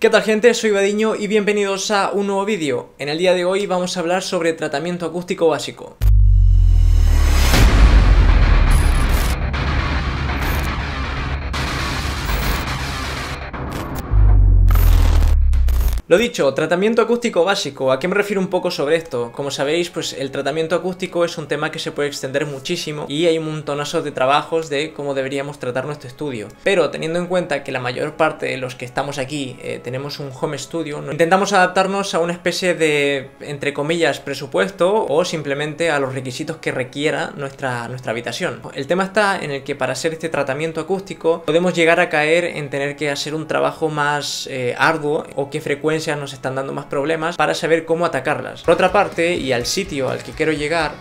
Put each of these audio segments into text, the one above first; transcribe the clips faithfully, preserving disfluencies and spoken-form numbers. ¿Qué tal, gente? Soy Vadiño y bienvenidos a un nuevo vídeo. En el día de hoy vamos a hablar sobre tratamiento acústico básico. Lo dicho, tratamiento acústico básico. ¿A qué me refiero un poco sobre esto? Como sabéis, pues el tratamiento acústico es un tema que se puede extender muchísimo y hay un montonazo de trabajos de cómo deberíamos tratar nuestro estudio. Pero teniendo en cuenta que la mayor parte de los que estamos aquí eh, tenemos un home studio, ¿no? Intentamos adaptarnos a una especie de, entre comillas, presupuesto o simplemente a los requisitos que requiera nuestra, nuestra habitación. El tema está en el que para hacer este tratamiento acústico podemos llegar a caer en tener que hacer un trabajo más eh, arduo o que frecuencia nos están dando más problemas para saber cómo atacarlas. Por otra parte, y al sitio al que quiero llegar,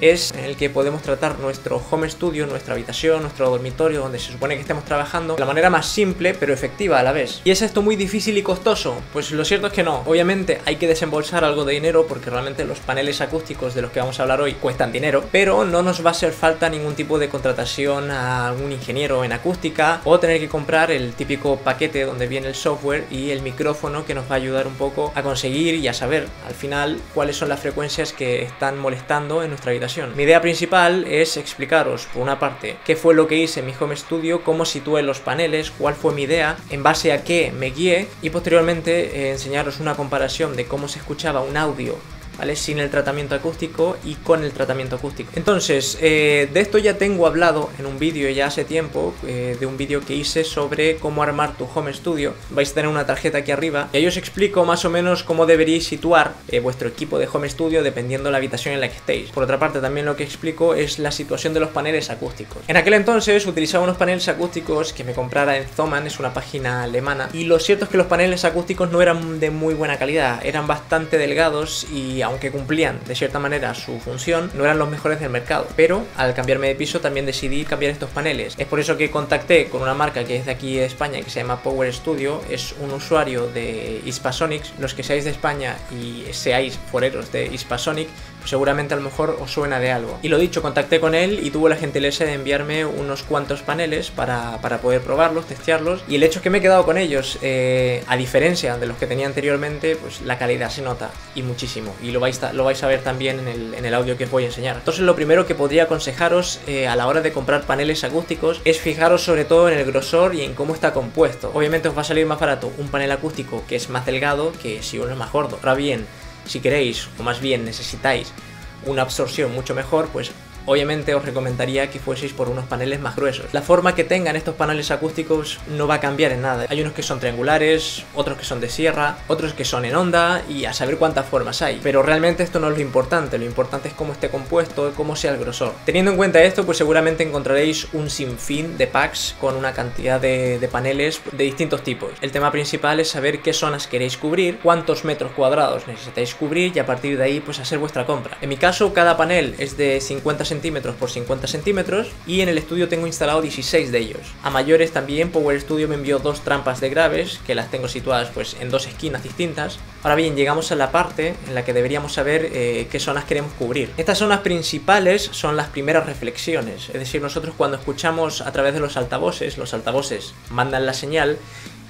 es en el que podemos tratar nuestro home studio, nuestra habitación, nuestro dormitorio, donde se supone que estemos trabajando, de la manera más simple pero efectiva a la vez. ¿Y es esto muy difícil y costoso? Pues lo cierto es que no. Obviamente hay que desembolsar algo de dinero porque realmente los paneles acústicos de los que vamos a hablar hoy cuestan dinero, pero no nos va a hacer falta ningún tipo de contratación a algún ingeniero en acústica o tener que comprar el típico paquete donde viene el software y el micrófono que nos va a ayudar un poco a conseguir y a saber al final cuáles son las frecuencias que están molestando en nuestra habitación. Mi idea principal es explicaros, por una parte, qué fue lo que hice en mi home studio, cómo situé los paneles, cuál fue mi idea, en base a qué me guié, y posteriormente eh, enseñaros una comparación de cómo se escuchaba un audio, ¿vale? Sin el tratamiento acústico y con el tratamiento acústico. Entonces, eh, de esto ya tengo hablado en un vídeo ya hace tiempo, eh, de un vídeo que hice sobre cómo armar tu home studio. Vais a tener una tarjeta aquí arriba y ahí os explico más o menos cómo deberíais situar eh, vuestro equipo de home studio dependiendo de la habitación en la que estéis. Por otra parte, también lo que explico es la situación de los paneles acústicos. En aquel entonces utilizaba unos paneles acústicos que me comprara en Thomann, es una página alemana, y lo cierto es que los paneles acústicos no eran de muy buena calidad, eran bastante delgados y aunque cumplían de cierta manera su función, no eran los mejores del mercado. Pero al cambiarme de piso también decidí cambiar estos paneles. Es por eso que contacté con una marca que es de aquí de España, que se llama PowerStudios. Es un usuario de Hispasonics. Los que seáis de España y seáis foreros de Hispasonics, pues seguramente a lo mejor os suena de algo. Y lo dicho, contacté con él y tuvo la gentileza de enviarme unos cuantos paneles para, para poder probarlos, testearlos. Y el hecho es que me he quedado con ellos. Eh, a diferencia de los que tenía anteriormente, pues la calidad se nota y muchísimo. Y lo Lo vais, a, lo vais a ver también en el, en el audio que os voy a enseñar. Entonces, lo primero que podría aconsejaros eh, a la hora de comprar paneles acústicos es fijaros sobre todo en el grosor y en cómo está compuesto. Obviamente os va a salir más barato un panel acústico que es más delgado que si uno es más gordo. Ahora bien, si queréis, o más bien necesitáis una absorción mucho mejor, pues obviamente os recomendaría que fueseis por unos paneles más gruesos. La forma que tengan estos paneles acústicos no va a cambiar en nada. Hay unos que son triangulares, otros que son de sierra, otros que son en onda y a saber cuántas formas hay. Pero realmente esto no es lo importante. Lo importante es cómo esté compuesto, cómo sea el grosor. Teniendo en cuenta esto, pues seguramente encontraréis un sinfín de packs con una cantidad de, de paneles de distintos tipos. El tema principal es saber qué zonas queréis cubrir, cuántos metros cuadrados necesitáis cubrir y a partir de ahí pues hacer vuestra compra. En mi caso, cada panel es de cincuenta centímetros por cincuenta centímetros y en el estudio tengo instalado dieciséis de ellos. A mayores también PowerStudios me envió dos trampas de graves que las tengo situadas pues en dos esquinas distintas. Ahora bien, llegamos a la parte en la que deberíamos saber eh, qué zonas queremos cubrir. Estas zonas principales son las primeras reflexiones, es decir, nosotros cuando escuchamos a través de los altavoces, los altavoces mandan la señal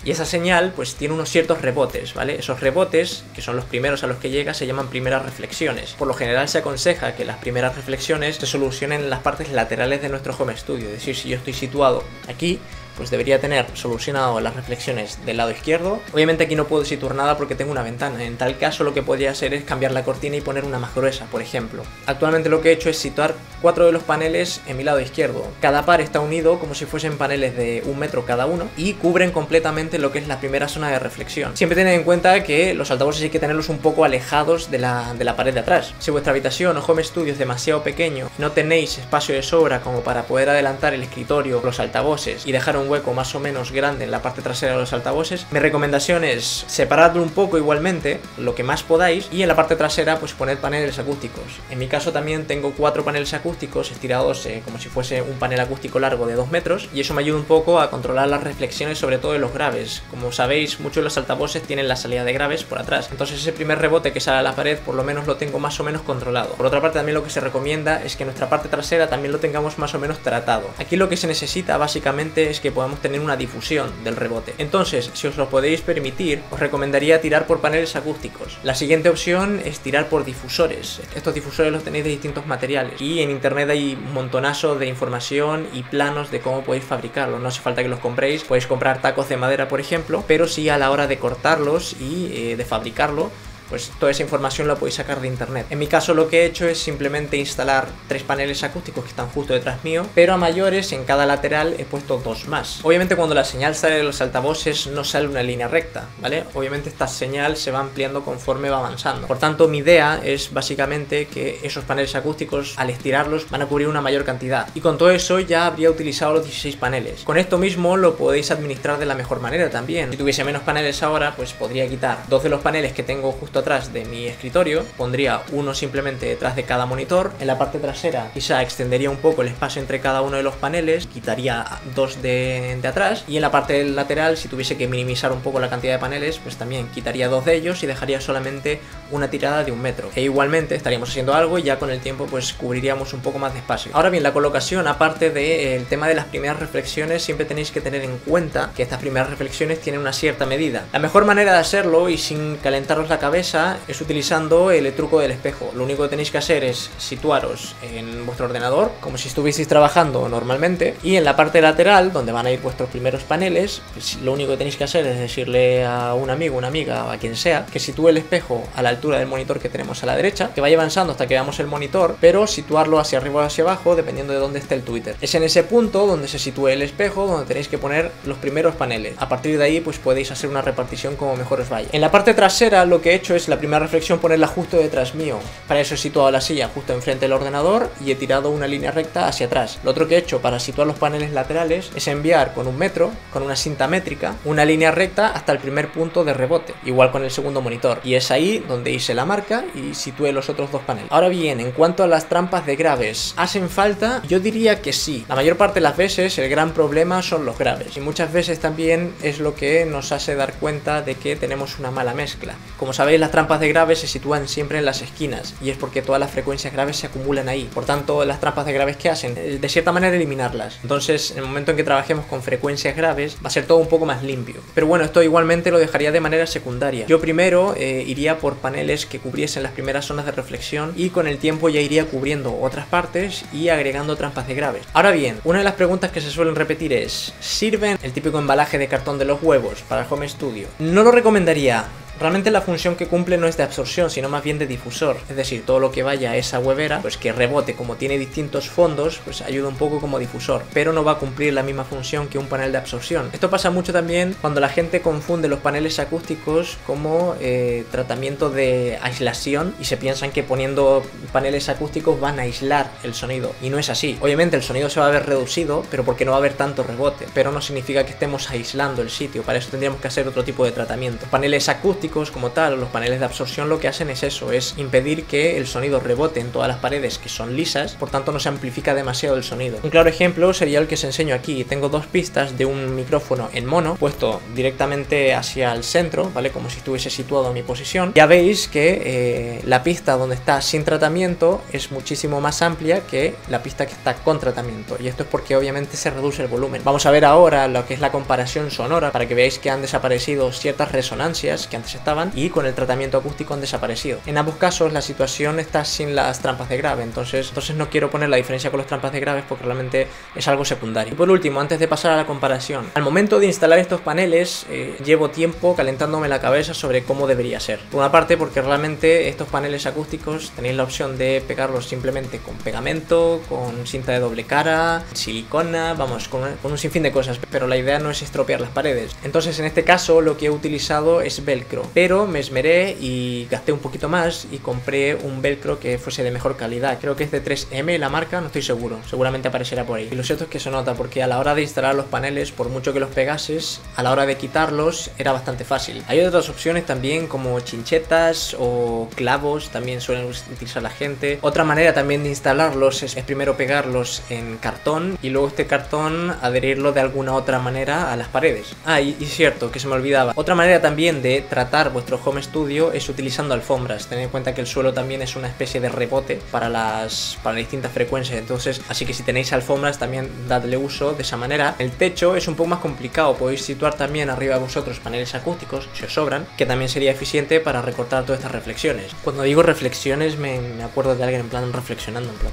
y esa señal pues tiene unos ciertos rebotes, ¿vale? Esos rebotes, que son los primeros a los que llega, se llaman primeras reflexiones. Por lo general se aconseja que las primeras reflexiones se solucionen en las partes laterales de nuestro home studio. Es decir, si yo estoy situado aquí, pues debería tener solucionado las reflexiones del lado izquierdo. Obviamente aquí no puedo situar nada porque tengo una ventana. En tal caso lo que podría hacer es cambiar la cortina y poner una más gruesa, por ejemplo. Actualmente lo que he hecho es situar cuatro de los paneles en mi lado izquierdo. Cada par está unido como si fuesen paneles de un metro cada uno y cubren completamente lo que es la primera zona de reflexión. Siempre tened en cuenta que los altavoces hay que tenerlos un poco alejados de la, de la pared de atrás. Si vuestra habitación o home studio es demasiado pequeño, no tenéis espacio de sobra como para poder adelantar el escritorio, los altavoces y dejar un hueco más o menos grande en la parte trasera de los altavoces, mi recomendación es separarlo un poco igualmente, lo que más podáis, y en la parte trasera pues poner paneles acústicos. En mi caso también tengo cuatro paneles acústicos estirados eh, como si fuese un panel acústico largo de dos metros y eso me ayuda un poco a controlar las reflexiones, sobre todo de los graves. Como sabéis, muchos de los altavoces tienen la salida de graves por atrás, entonces ese primer rebote que sale a la pared por lo menos lo tengo más o menos controlado. Por otra parte, también lo que se recomienda es que nuestra parte trasera también lo tengamos más o menos tratado. Aquí lo que se necesita básicamente es que podamos tener una difusión del rebote. Entonces, si os lo podéis permitir, os recomendaría tirar por paneles acústicos. La siguiente opción es tirar por difusores. Estos difusores los tenéis de distintos materiales y en internet hay un montonazo de información y planos de cómo podéis fabricarlos. No hace falta que los compréis, podéis comprar tacos de madera, por ejemplo, pero sí a la hora de cortarlos y eh, de fabricarlo, pues toda esa información la podéis sacar de internet. En mi caso lo que he hecho es simplemente instalar tres paneles acústicos que están justo detrás mío, pero a mayores en cada lateral he puesto dos más. Obviamente cuando la señal sale de los altavoces no sale una línea recta, ¿vale? Obviamente esta señal se va ampliando conforme va avanzando. Por tanto, mi idea es básicamente que esos paneles acústicos, al estirarlos, van a cubrir una mayor cantidad. Y con todo eso ya habría utilizado los dieciséis paneles. Con esto mismo lo podéis administrar de la mejor manera también. Si tuviese menos paneles ahora, pues podría quitar dos de los paneles que tengo justo atrás de mi escritorio, pondría uno simplemente detrás de cada monitor. En la parte trasera quizá extendería un poco el espacio entre cada uno de los paneles, quitaría dos de, de atrás, y en la parte lateral, si tuviese que minimizar un poco la cantidad de paneles, pues también quitaría dos de ellos y dejaría solamente una tirada de un metro. E igualmente estaríamos haciendo algo y ya con el tiempo pues cubriríamos un poco más de espacio. Ahora bien, la colocación, aparte del tema de las primeras reflexiones, siempre tenéis que tener en cuenta que estas primeras reflexiones tienen una cierta medida. La mejor manera de hacerlo y sin calentaros la cabeza es utilizando el truco del espejo. Lo único que tenéis que hacer es situaros en vuestro ordenador como si estuvieseis trabajando normalmente, y en la parte lateral, donde van a ir vuestros primeros paneles, pues lo único que tenéis que hacer es decirle a un amigo, una amiga, a quien sea, que sitúe el espejo a la altura del monitor que tenemos a la derecha, que vaya avanzando hasta que veamos el monitor, pero situarlo hacia arriba o hacia abajo dependiendo de dónde esté el Twitter. Es en ese punto donde se sitúe el espejo donde tenéis que poner los primeros paneles. A partir de ahí pues podéis hacer una repartición como mejor os vaya. En la parte trasera lo que he hecho es la primera reflexión ponerla justo detrás mío. Para eso he situado la silla justo enfrente del ordenador y he tirado una línea recta hacia atrás. Lo otro que he hecho para situar los paneles laterales es enviar con un metro, con una cinta métrica, una línea recta hasta el primer punto de rebote, igual con el segundo monitor, y es ahí donde hice la marca y situé los otros dos paneles. Ahora bien, en cuanto a las trampas de graves, ¿hacen falta? Yo diría que sí. La mayor parte de las veces el gran problema son los graves, y muchas veces también es lo que nos hace dar cuenta de que tenemos una mala mezcla. Como sabéis, las Las trampas de graves se sitúan siempre en las esquinas, y es porque todas las frecuencias graves se acumulan ahí. Por tanto, las trampas de graves, ¿qué hacen? De cierta manera, eliminarlas. Entonces, en el momento en que trabajemos con frecuencias graves, va a ser todo un poco más limpio. Pero bueno, esto igualmente lo dejaría de manera secundaria. Yo primero eh, iría por paneles que cubriesen las primeras zonas de reflexión, y con el tiempo ya iría cubriendo otras partes y agregando trampas de graves. Ahora bien, una de las preguntas que se suelen repetir es: ¿sirven el típico embalaje de cartón de los huevos para el Home Studio? No lo recomendaría. Realmente la función que cumple no es de absorción, sino más bien de difusor. Es decir, todo lo que vaya a esa huevera, pues que rebote. Como tiene distintos fondos, pues ayuda un poco como difusor, pero no va a cumplir la misma función que un panel de absorción. Esto pasa mucho también cuando la gente confunde los paneles acústicos como eh, tratamiento de aislación, y se piensan que poniendo paneles acústicos van a aislar el sonido, y no es así. Obviamente el sonido se va a ver reducido, pero porque no va a haber tanto rebote, pero no significa que estemos aislando el sitio. Para eso tendríamos que hacer otro tipo de tratamiento. Paneles acústicos como tal, los paneles de absorción, lo que hacen es eso, es impedir que el sonido rebote en todas las paredes, que son lisas, por tanto no se amplifica demasiado el sonido. Un claro ejemplo sería el que os enseño aquí. Tengo dos pistas de un micrófono en mono puesto directamente hacia el centro, ¿vale? Como si estuviese situado en mi posición. Ya veis que eh, la pista donde está sin tratamiento es muchísimo más amplia que la pista que está con tratamiento, y esto es porque obviamente se reduce el volumen. Vamos a ver ahora lo que es la comparación sonora para que veáis que han desaparecido ciertas resonancias que antes estaban, y con el tratamiento acústico han desaparecido. En ambos casos la situación está sin las trampas de grave, entonces, entonces no quiero poner la diferencia con las trampas de graves porque realmente es algo secundario. Y por último, antes de pasar a la comparación, al momento de instalar estos paneles eh, llevo tiempo calentándome la cabeza sobre cómo debería ser. Por una parte, porque realmente estos paneles acústicos tenéis la opción de pegarlos simplemente con pegamento, con cinta de doble cara, silicona, vamos, con, con un sinfín de cosas, pero la idea no es estropear las paredes. Entonces en este caso lo que he utilizado es velcro, pero me esmeré y gasté un poquito más y compré un velcro que fuese de mejor calidad. Creo que es de tres eme la marca, no estoy seguro, seguramente aparecerá por ahí. Y lo cierto es que se nota, porque a la hora de instalar los paneles, por mucho que los pegases, a la hora de quitarlos era bastante fácil. Hay otras opciones también, como chinchetas o clavos, también suelen utilizar la gente. Otra manera también de instalarlos es, es primero pegarlos en cartón y luego este cartón adherirlo de alguna otra manera a las paredes. Ah, y, y cierto, que se me olvidaba, otra manera también de tratar tratar vuestro home studio es utilizando alfombras. Tened en cuenta que el suelo también es una especie de rebote para las, para distintas frecuencias, entonces, así que si tenéis alfombras también dadle uso de esa manera. El techo es un poco más complicado, podéis situar también arriba de vosotros paneles acústicos, si os sobran, que también sería eficiente para recortar todas estas reflexiones. Cuando digo reflexiones me, me acuerdo de alguien en plan reflexionando, en plan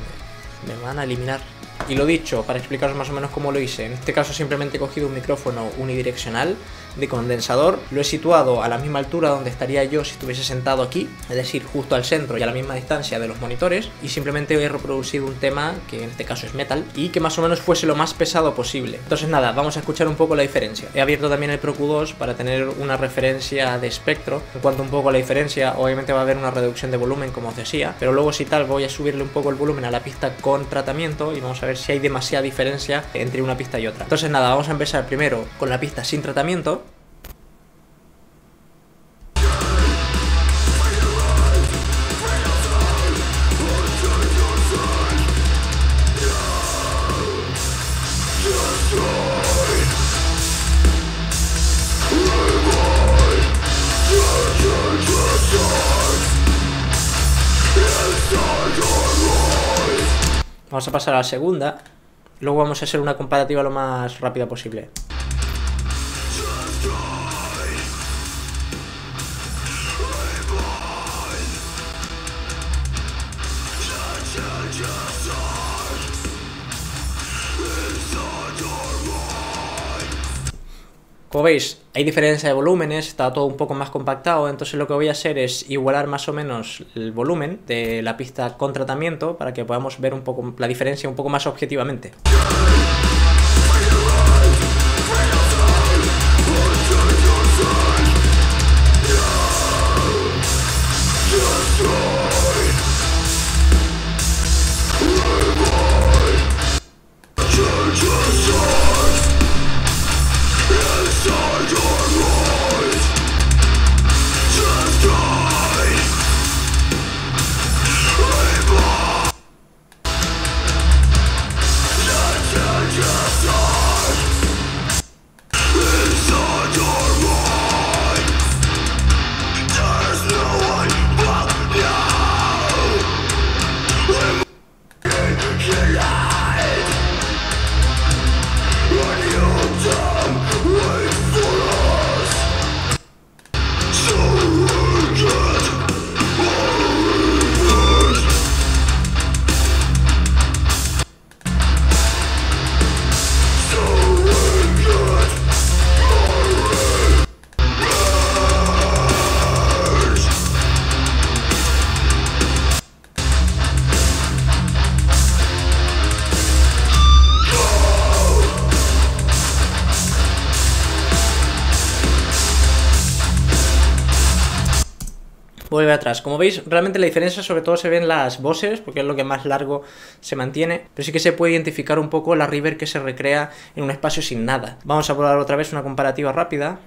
de, me van a eliminar. Y lo dicho, para explicaros más o menos cómo lo hice, en este caso simplemente he cogido un micrófono unidireccional de condensador, lo he situado a la misma altura donde estaría yo si estuviese sentado aquí, es decir, justo al centro y a la misma distancia de los monitores, y simplemente he reproducido un tema, que en este caso es metal, y que más o menos fuese lo más pesado posible. Entonces nada, vamos a escuchar un poco la diferencia. He abierto también el ProQ dos para tener una referencia de espectro. En cuanto un poco a la diferencia, obviamente va a haber una reducción de volumen, como os decía, pero luego si tal voy a subirle un poco el volumen a la pista con tratamiento y vamos a ver si hay demasiada diferencia entre una pista y otra. Entonces nada, vamos a empezar primero con la pista sin tratamiento. Vamos a pasar a la segunda, luego vamos a hacer una comparativa lo más rápida posible. Como veis, hay diferencia de volúmenes, está todo un poco más compactado, entonces lo que voy a hacer es igualar más o menos el volumen de la pista con tratamiento para que podamos ver un poco la diferencia un poco más objetivamente. Vuelve atrás. Como veis, realmente la diferencia sobre todo se ve en las voces, porque es lo que más largo se mantiene, pero sí que se puede identificar un poco la reverb que se recrea en un espacio sin nada. Vamos a probar otra vez una comparativa rápida.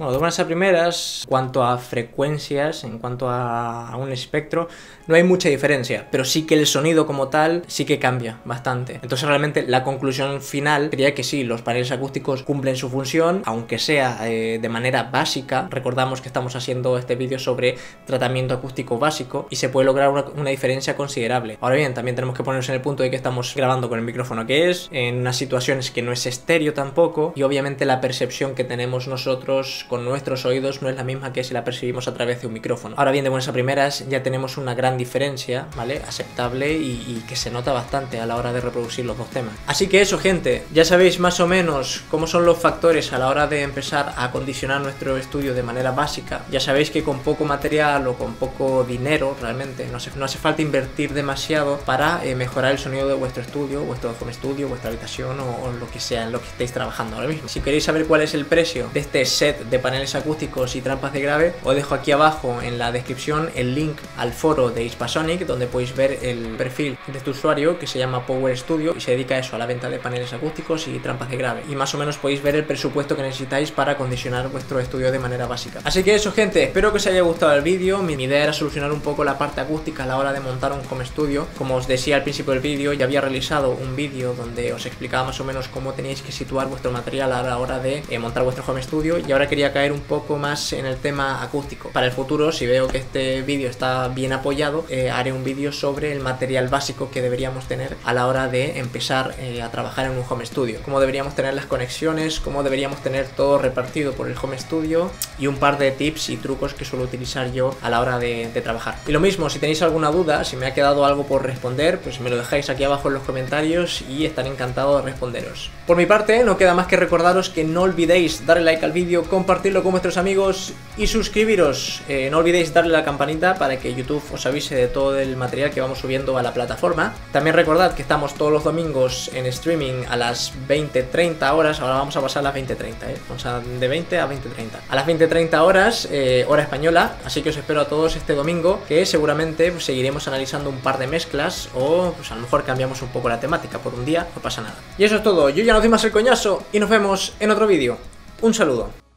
Bueno, de buenas a primeras, en cuanto a frecuencias, en cuanto a un espectro, no hay mucha diferencia, pero sí que el sonido como tal sí que cambia bastante. Entonces realmente la conclusión final sería que sí, los paneles acústicos cumplen su función, aunque sea eh, de manera básica. Recordamos que estamos haciendo este vídeo sobre tratamiento acústico básico y se puede lograr una, una diferencia considerable. Ahora bien, también tenemos que ponernos en el punto de que estamos grabando con el micrófono que es, en unas situaciones que no es estéreo tampoco, y obviamente la percepción que tenemos nosotros con nuestros oídos no es la misma que si la percibimos a través de un micrófono. Ahora bien, de buenas a primeras ya tenemos una gran diferencia, ¿vale? Aceptable y, y que se nota bastante a la hora de reproducir los dos temas. Así que eso, gente, ya sabéis más o menos cómo son los factores a la hora de empezar a acondicionar nuestro estudio de manera básica. Ya sabéis que con poco material o con poco dinero, realmente no hace, no hace falta invertir demasiado para eh, mejorar el sonido de vuestro estudio, vuestro home studio, vuestra habitación o, o lo que sea en lo que estéis trabajando ahora mismo. Si queréis saber cuál es el precio de este set de paneles acústicos y trampas de grave, os dejo aquí abajo en la descripción el link al foro de Hispasonic, donde podéis ver el perfil de este usuario que se llama PowerStudios y se dedica a eso, a la venta de paneles acústicos y trampas de grave, y más o menos podéis ver el presupuesto que necesitáis para acondicionar vuestro estudio de manera básica. Así que eso, gente, espero que os haya gustado el vídeo. Mi idea era solucionar un poco la parte acústica a la hora de montar un home studio. Como os decía al principio del vídeo, ya había realizado un vídeo donde os explicaba más o menos cómo teníais que situar vuestro material a la hora de eh, montar vuestro home studio, y ahora quería caer un poco más en el tema acústico. Para el futuro, si veo que este vídeo está bien apoyado, eh, haré un vídeo sobre el material básico que deberíamos tener a la hora de empezar eh, a trabajar en un home studio, cómo deberíamos tener las conexiones, cómo deberíamos tener todo repartido por el home studio, y un par de tips y trucos que suelo utilizar yo a la hora de, de trabajar. Y lo mismo, si tenéis alguna duda, si me ha quedado algo por responder, pues me lo dejáis aquí abajo en los comentarios y estaré encantado de responderos. Por mi parte, no queda más que recordaros que no olvidéis darle like al vídeo, compartirlo con vuestros amigos y suscribiros. Eh, no olvidéis darle a la campanita para que YouTube os avise de todo el material que vamos subiendo a la plataforma. También recordad que estamos todos los domingos en streaming a las veinte treinta horas. Ahora vamos a pasar a las veinte treinta, ¿eh? Vamos a de veinte a veinte treinta. A las veinte treinta horas, eh, hora española. Así que os espero a todos este domingo, que seguramente pues, seguiremos analizando un par de mezclas, o pues, a lo mejor cambiamos un poco la temática por un día, no pasa nada. Y eso es todo, yo ya no doy más el coñazo y nos vemos en otro vídeo. Un saludo.